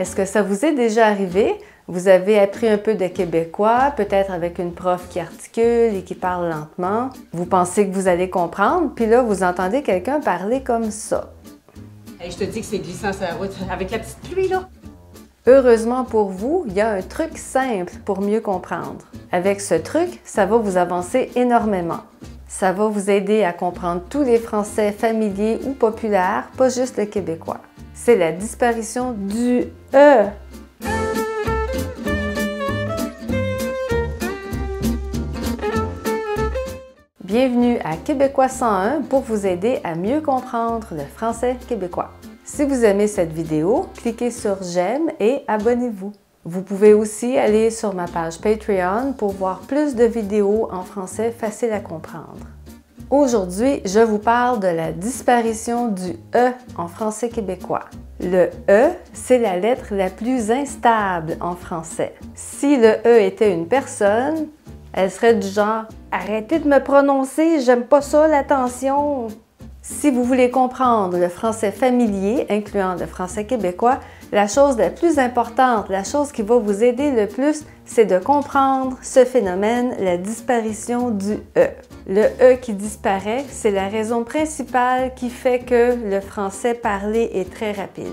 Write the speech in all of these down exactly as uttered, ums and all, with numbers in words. Est-ce que ça vous est déjà arrivé? Vous avez appris un peu de québécois, peut-être avec une prof qui articule et qui parle lentement. Vous pensez que vous allez comprendre, puis là, vous entendez quelqu'un parler comme ça. Hey, je te dis que c'est glissant sur la route, avec la petite pluie, là. Heureusement pour vous, il y a un truc simple pour mieux comprendre. Avec ce truc, ça va vous avancer énormément. Ça va vous aider à comprendre tous les Français familiers ou populaires, pas juste le québécois. C'est la disparition du E. Bienvenue à Québécois cent un pour vous aider à mieux comprendre le français québécois. Si vous aimez cette vidéo, cliquez sur j'aime et abonnez-vous. Vous pouvez aussi aller sur ma page Patreon pour voir plus de vidéos en français faciles à comprendre. Aujourd'hui, je vous parle de la disparition du E en français québécois. Le E, c'est la lettre la plus instable en français. Si le E était une personne, elle serait du genre « Arrêtez de me prononcer, j'aime pas ça, l'attention! » Si vous voulez comprendre le français familier, incluant le français québécois, la chose la plus importante, la chose qui va vous aider le plus, c'est de comprendre ce phénomène, la disparition du E. Le E qui disparaît, c'est la raison principale qui fait que le français parlé est très rapide.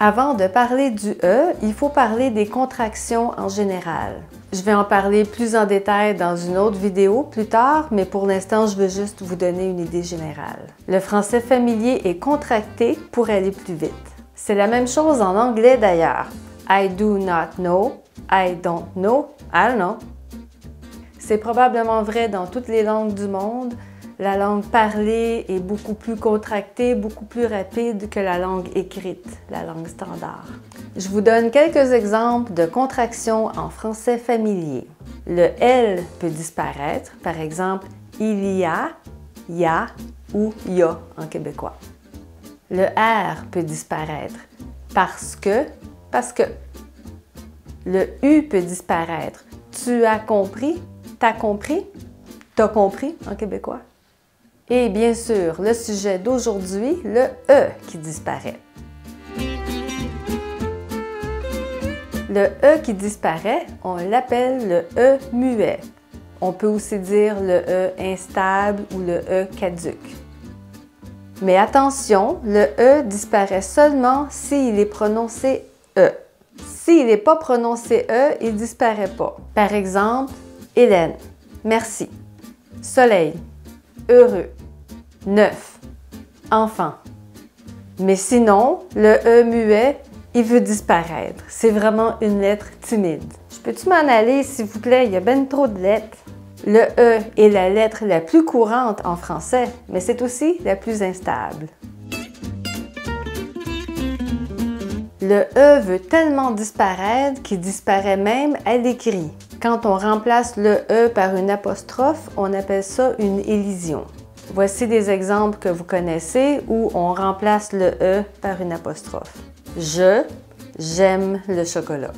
Avant de parler du E, il faut parler des contractions en général. Je vais en parler plus en détail dans une autre vidéo plus tard, mais pour l'instant, je veux juste vous donner une idée générale. Le français familier est contracté pour aller plus vite. C'est la même chose en anglais d'ailleurs. I do not know, I don't know, I don't know. C'est probablement vrai dans toutes les langues du monde. La langue parlée est beaucoup plus contractée, beaucoup plus rapide que la langue écrite, la langue standard. Je vous donne quelques exemples de contractions en français familier. Le L peut disparaître, par exemple il y a, ya ou ya en québécois. Le R peut disparaître parce que, parce que. Le U peut disparaître. Tu as compris, t'as compris, t'as compris en québécois. Et bien sûr, le sujet d'aujourd'hui, le E qui disparaît. Le E qui disparaît, on l'appelle le E muet. On peut aussi dire le E instable ou le E caduque. Mais attention, le E disparaît seulement s'il est prononcé E. S'il n'est pas prononcé E, il ne disparaît pas. Par exemple, Hélène, merci, soleil, heureux, neuf, enfant. Mais sinon, le E muet, il veut disparaître. C'est vraiment une lettre timide. Je peux-tu m'en aller, s'il vous plaît? Il y a ben trop de lettres. Le E est la lettre la plus courante en français, mais c'est aussi la plus instable. Le E veut tellement disparaître qu'il disparaît même à l'écrit. Quand on remplace le E par une apostrophe, on appelle ça une élision. Voici des exemples que vous connaissez où on remplace le E par une apostrophe. Je, j'aime le chocolat.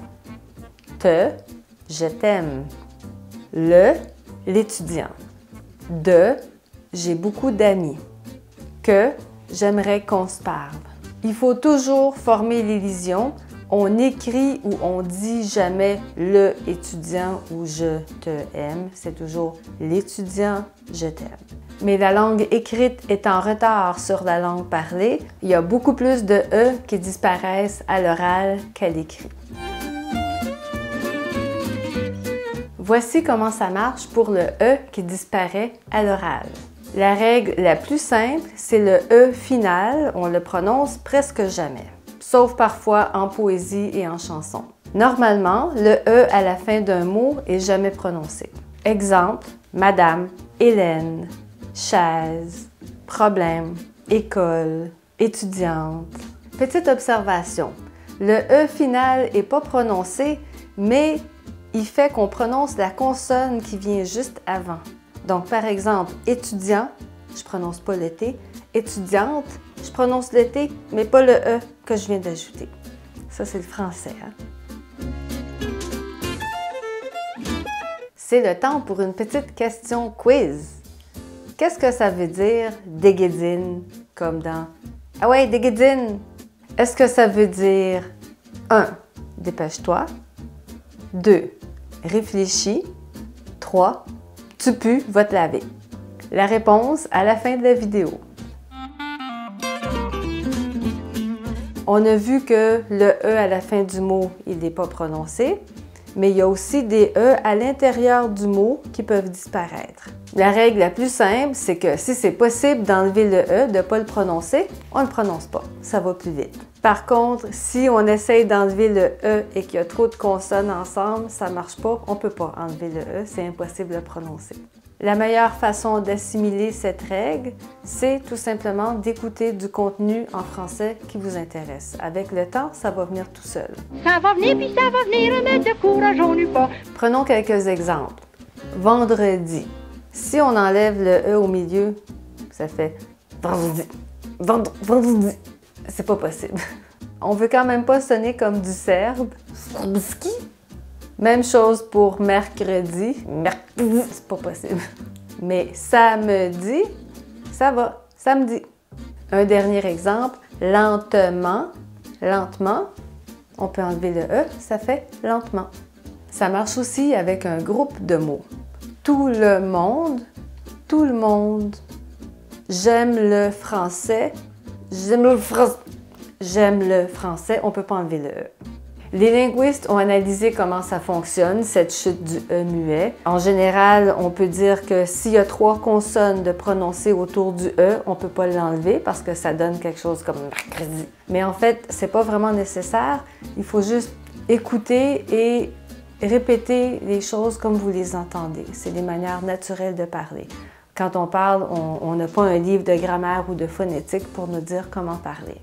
Te, je t'aime. Le, l'étudiant. De, j'ai beaucoup d'amis. Que, j'aimerais qu'on se parle. Il faut toujours former l'élision. On n'écrit ou on dit jamais le étudiant ou je te aime. C'est toujours l'étudiant, je t'aime. Mais la langue écrite est en retard sur la langue parlée. Il y a beaucoup plus de E qui disparaissent à l'oral qu'à l'écrit. Voici comment ça marche pour le E qui disparaît à l'oral. La règle la plus simple, c'est le E final. On le prononce presque jamais, sauf parfois en poésie et en chanson. Normalement, le E à la fin d'un mot est jamais prononcé. Exemple, madame, Hélène, chaise, problème, école, étudiante. Petite observation, le E final n'est pas prononcé, mais il fait qu'on prononce la consonne qui vient juste avant. Donc par exemple, étudiant, je prononce pas le T, étudiante, je prononce le T, mais pas le E que je viens d'ajouter. Ça, c'est le français, hein? C'est le temps pour une petite question quiz. Qu'est-ce que ça veut dire déguédine, comme dans Ah ouais, déguédine! Est-ce que ça veut dire un. Dépêche-toi. deux. Réfléchis. trois. Tu pues, va te laver. La réponse à la fin de la vidéo. On a vu que le E à la fin du mot, il n'est pas prononcé, mais il y a aussi des E à l'intérieur du mot qui peuvent disparaître. La règle la plus simple, c'est que si c'est possible d'enlever le E, de ne pas le prononcer, on ne le prononce pas, ça va plus vite. Par contre, si on essaye d'enlever le E et qu'il y a trop de consonnes ensemble, ça ne marche pas, on ne peut pas enlever le E, c'est impossible de le prononcer. La meilleure façon d'assimiler cette règle, c'est tout simplement d'écouter du contenu en français qui vous intéresse. Avec le temps, ça va venir tout seul. Ça va venir, puis ça va venir, remettre de courage, on n'eut pas. Prenons quelques exemples. Vendredi. Si on enlève le E au milieu, ça fait vendredi. Vendredi. C'est pas possible. On veut quand même pas sonner comme du serbe. Srpski. Même chose pour mercredi. Mercredi, c'est pas possible. Mais samedi, ça va. Samedi. Un dernier exemple. Lentement. Lentement. On peut enlever le E, ça fait lentement. Ça marche aussi avec un groupe de mots. Tout le monde. Tout le monde. J'aime le français. J'aime le français. J'aime le français. On peut pas enlever le E. Les linguistes ont analysé comment ça fonctionne, cette chute du E muet. En général, on peut dire que s'il y a trois consonnes de prononcées autour du E, on ne peut pas l'enlever parce que ça donne quelque chose comme mercredi. Mais en fait, c'est pas vraiment nécessaire. Il faut juste écouter et répéter les choses comme vous les entendez. C'est des manières naturelles de parler. Quand on parle, on n'a pas un livre de grammaire ou de phonétique pour nous dire comment parler.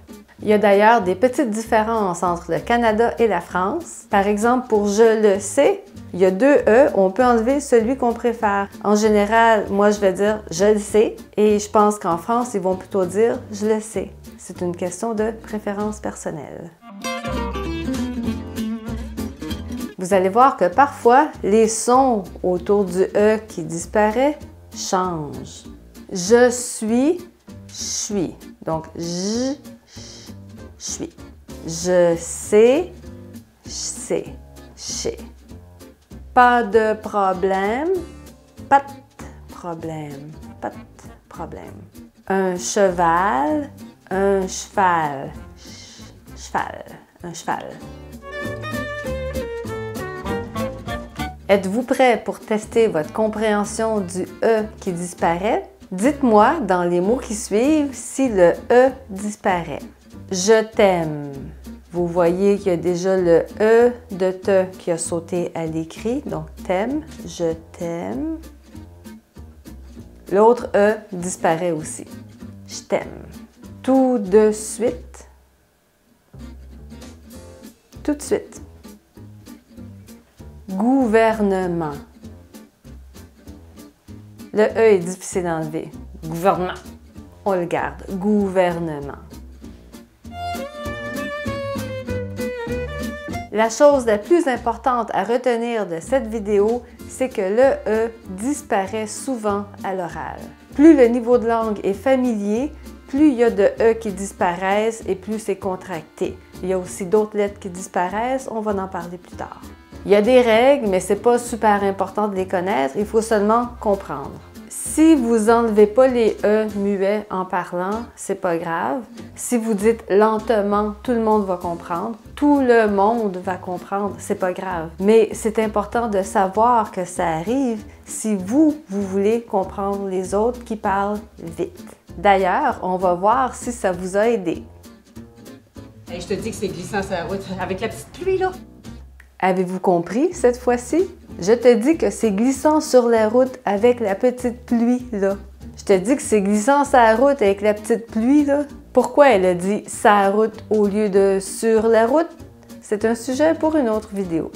Il y a d'ailleurs des petites différences entre le Canada et la France. Par exemple, pour « je le sais », il y a deux « e », on peut enlever celui qu'on préfère. En général, moi, je vais dire « je le sais » et je pense qu'en France, ils vont plutôt dire « je le sais ». C'est une question de préférence personnelle. Vous allez voir que parfois, les sons autour du « e » qui disparaît changent. « Je suis »,« je suis ». Donc « je ». Je suis. Je sais, je sais, je sais. Pas de problème, pas de problème, pas de problème. Un cheval, un cheval, cheval, un cheval. Êtes-vous prêt pour tester votre compréhension du E qui disparaît? Dites-moi dans les mots qui suivent si le E disparaît. Je t'aime. Vous voyez qu'il y a déjà le E de te qui a sauté à l'écrit, donc t'aime, je t'aime. L'autre E disparaît aussi. Je t'aime. Tout de suite. Tout de suite. Gouvernement. Le E est difficile à enlever. Gouvernement. On le garde. Gouvernement. La chose la plus importante à retenir de cette vidéo, c'est que le E disparaît souvent à l'oral. Plus le niveau de langue est familier, plus il y a de E qui disparaissent et plus c'est contracté. Il y a aussi d'autres lettres qui disparaissent, on va en parler plus tard. Il y a des règles, mais c'est pas super important de les connaître, il faut seulement comprendre. Si vous enlevez pas les E muets en parlant, c'est pas grave. Si vous dites lentement, tout le monde va comprendre. Tout le monde va comprendre, c'est pas grave. Mais c'est important de savoir que ça arrive si vous, vous voulez comprendre les autres qui parlent vite. D'ailleurs, on va voir si ça vous a aidé. Hey, je te dis que c'est glissant sur la route avec la petite pluie, là. Avez-vous compris cette fois-ci? Je te dis que c'est glissant sur la route avec la petite pluie, là. Je te dis que c'est glissant sur la route avec la petite pluie, là. Pourquoi elle a dit « sa route » au lieu de « sur la route », c'est un sujet pour une autre vidéo.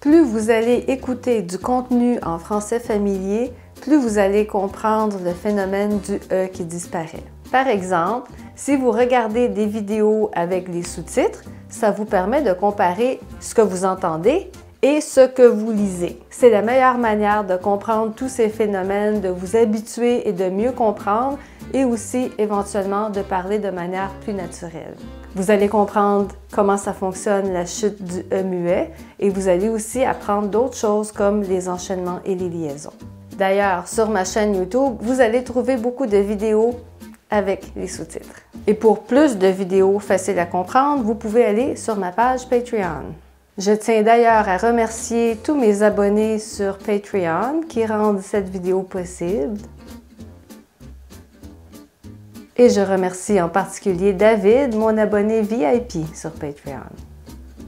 Plus vous allez écouter du contenu en français familier, plus vous allez comprendre le phénomène du « e » qui disparaît. Par exemple, si vous regardez des vidéos avec les sous-titres, ça vous permet de comparer ce que vous entendez et ce que vous lisez. C'est la meilleure manière de comprendre tous ces phénomènes, de vous habituer et de mieux comprendre, et aussi éventuellement de parler de manière plus naturelle. Vous allez comprendre comment ça fonctionne la chute du E muet et vous allez aussi apprendre d'autres choses comme les enchaînements et les liaisons. D'ailleurs, sur ma chaîne YouTube, vous allez trouver beaucoup de vidéos avec les sous-titres. Et pour plus de vidéos faciles à comprendre, vous pouvez aller sur ma page Patreon. Je tiens d'ailleurs à remercier tous mes abonnés sur Patreon qui rendent cette vidéo possible. Et je remercie en particulier David, mon abonné V I P sur Patreon.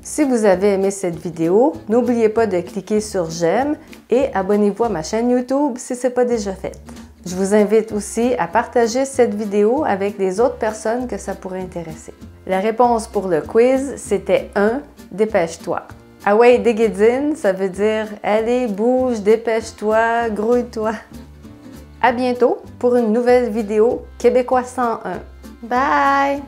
Si vous avez aimé cette vidéo, n'oubliez pas de cliquer sur j'aime et abonnez-vous à ma chaîne YouTube si ce n'est pas déjà fait. Je vous invite aussi à partager cette vidéo avec les autres personnes que ça pourrait intéresser. La réponse pour le quiz, c'était un. Dépêche-toi. Ah ouais, déguédine, ça veut dire allez, bouge, dépêche-toi, grouille-toi. À bientôt pour une nouvelle vidéo Québécois cent un. Bye!